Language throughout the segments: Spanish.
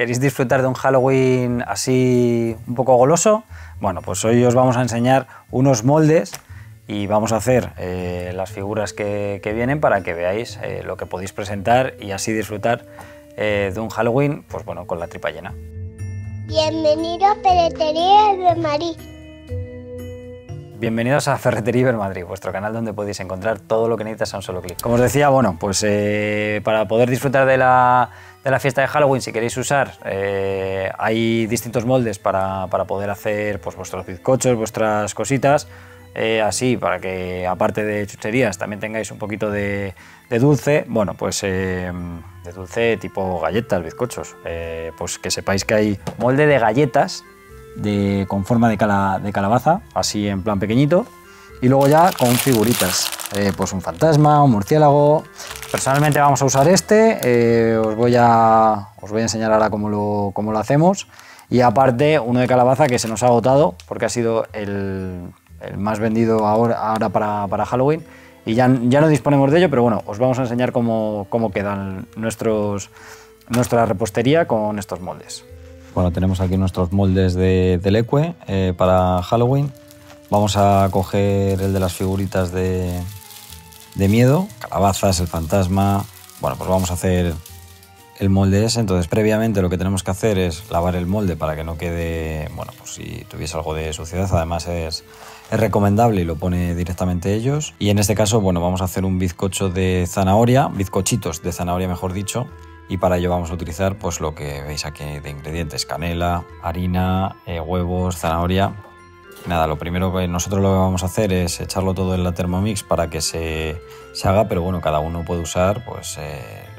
¿Queréis disfrutar de un Halloween así un poco goloso? Bueno, pues hoy os vamos a enseñar unos moldes y vamos a hacer las figuras que vienen para que veáis lo que podéis presentar y así disfrutar de un Halloween, pues bueno, con la tripa llena. Bienvenido a Ferretería Ibermadrid. Bienvenidos a Ferretería Ibermadrid, vuestro canal donde podéis encontrar todo lo que necesitas a un solo clic. Como os decía, bueno, pues para poder disfrutar de la fiesta de Halloween, si queréis usar, hay distintos moldes para poder hacer pues, vuestros bizcochos, vuestras cositas, así para que aparte de chucherías también tengáis un poquito de dulce, bueno, pues de dulce tipo galletas, bizcochos, pues que sepáis que hay molde de galletas, con forma de calabaza, así en plan pequeñito, y luego ya con figuritas, pues un fantasma, un murciélago. Personalmente vamos a usar este, os voy a enseñar ahora cómo lo hacemos, y aparte uno de calabaza que se nos ha agotado porque ha sido el más vendido ahora para Halloween, y ya no disponemos de ello, pero bueno, os vamos a enseñar cómo quedan nuestra repostería con estos moldes. Bueno, tenemos aquí nuestros moldes de Lekue para Halloween. Vamos a coger el de las figuritas de miedo, calabazas, el fantasma. Bueno, pues vamos a hacer el molde ese. Entonces, previamente lo que tenemos que hacer es lavar el molde para que no quede, bueno, pues si tuviese algo de suciedad. Además es recomendable y lo pone directamente ellos. Y en este caso, bueno, vamos a hacer un bizcocho de zanahoria, bizcochitos de zanahoria, mejor dicho. Y para ello vamos a utilizar pues lo que veis aquí de ingredientes: canela, harina, huevos, zanahoria. Nada, lo primero que nosotros lo que vamos a hacer es echarlo todo en la Thermomix para que se haga, pero bueno, cada uno puede usar pues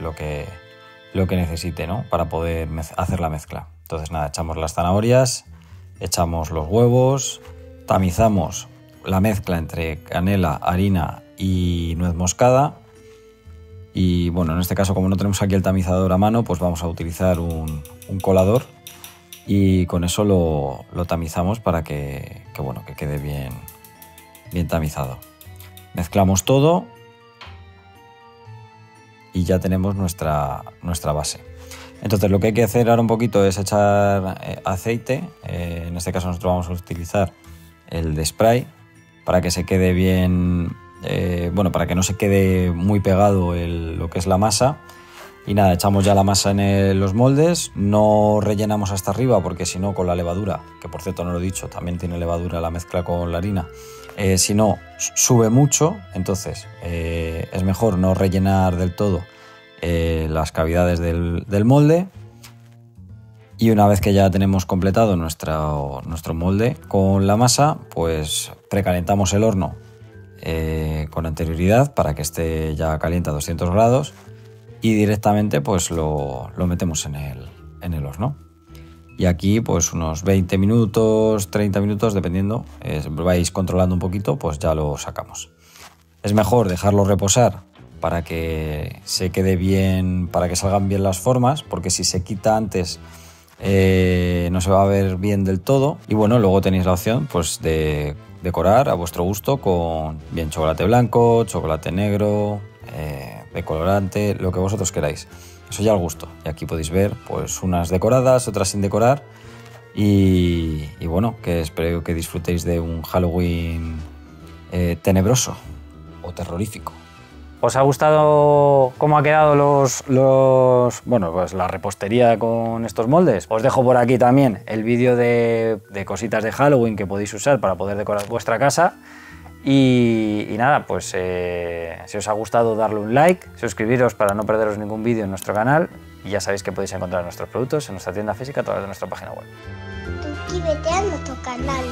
lo que necesite, ¿no? Para poder hacer la mezcla. Entonces nada, echamos las zanahorias, echamos los huevos, tamizamos la mezcla entre canela, harina y nuez moscada. Y bueno, en este caso, como no tenemos aquí el tamizador a mano, pues vamos a utilizar un colador y con eso lo tamizamos para que bueno, que quede bien tamizado. Mezclamos todo y ya tenemos nuestra base. Entonces lo que hay que hacer ahora un poquito es echar aceite. En este caso nosotros vamos a utilizar el de spray para que se quede bien. Bueno, para que no se quede muy pegado lo que es la masa. Y nada, echamos ya la masa en los moldes, no rellenamos hasta arriba porque si no, con la levadura, que por cierto no lo he dicho, también tiene levadura la mezcla con la harina, si no sube mucho, entonces es mejor no rellenar del todo las cavidades del molde. Y una vez que ya tenemos completado nuestro molde con la masa, pues precalentamos el horno con anterioridad para que esté ya caliente a 200 grados y directamente pues lo metemos en el horno. Y aquí pues unos 20 minutos, 30 minutos dependiendo, vais controlando un poquito, pues ya lo sacamos. Es mejor dejarlo reposar para que se quede bien, para que salgan bien las formas, porque si se quita antes no se va a ver bien del todo. Y bueno, luego tenéis la opción pues de decorar a vuestro gusto con bien chocolate blanco, chocolate negro, decolorante, lo que vosotros queráis. Eso ya al gusto. Y aquí podéis ver pues unas decoradas, otras sin decorar. Y bueno, que espero que disfrutéis de un Halloween tenebroso o terrorífico. ¿Os ha gustado cómo ha quedado bueno, pues la repostería con estos moldes? Os dejo por aquí también el vídeo de cositas de Halloween que podéis usar para poder decorar vuestra casa. Y nada, pues si os ha gustado, darle un like, suscribiros para no perderos ningún vídeo en nuestro canal. Y ya sabéis que podéis encontrar nuestros productos en nuestra tienda física a través de nuestra página web. Suscríbete a nuestro canal.